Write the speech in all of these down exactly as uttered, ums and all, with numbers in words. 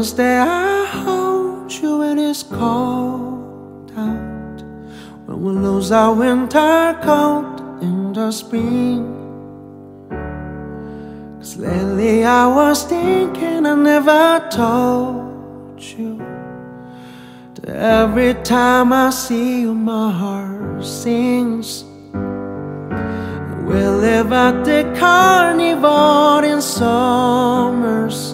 promise that I hold you when it's cold out, when we lose our winter coat in the spring. Cause lately I was thinking I never told you that every time I see you my heart sings. And we live at the carnival in summers,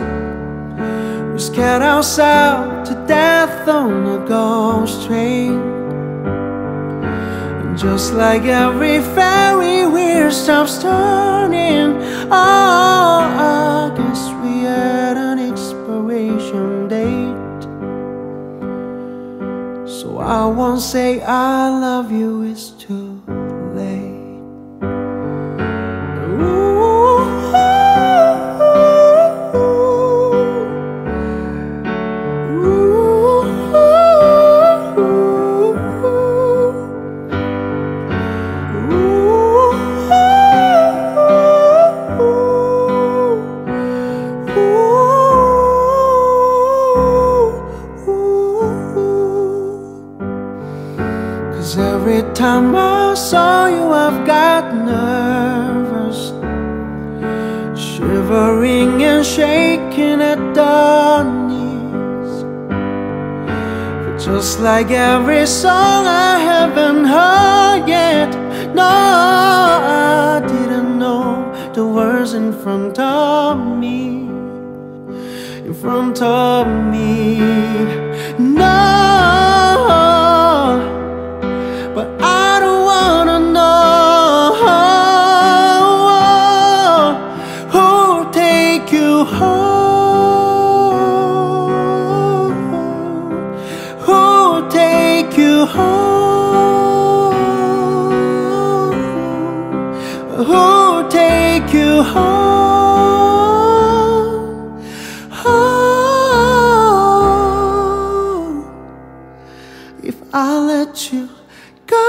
we scared ourselves to death on a ghost train. And just like every fairy wheel stops turning, oh, I guess we had an expiration date. So I won't say I love you, it's too late. Every time I saw you, I've got nervous, shivering and shaking at the knees. But just like every song I haven't heard yet, no, I didn't know the words in front of me, in front of me, no. Who'll take you home, home, if I let you go?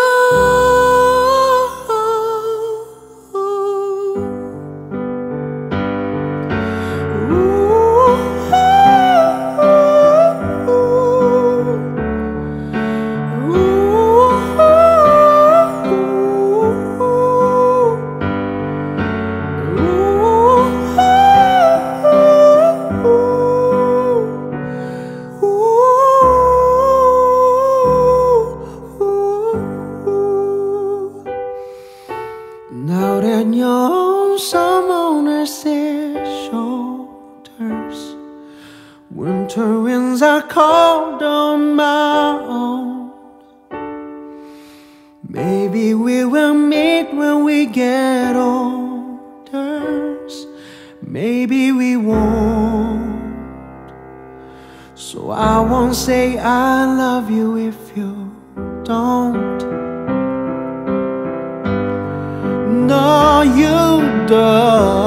Now that you're on someone else's shoulders, winter winds are cold on my own. Maybe we will meet when we get older, maybe we won't. So I won't say I love you if you don't. No, you don't.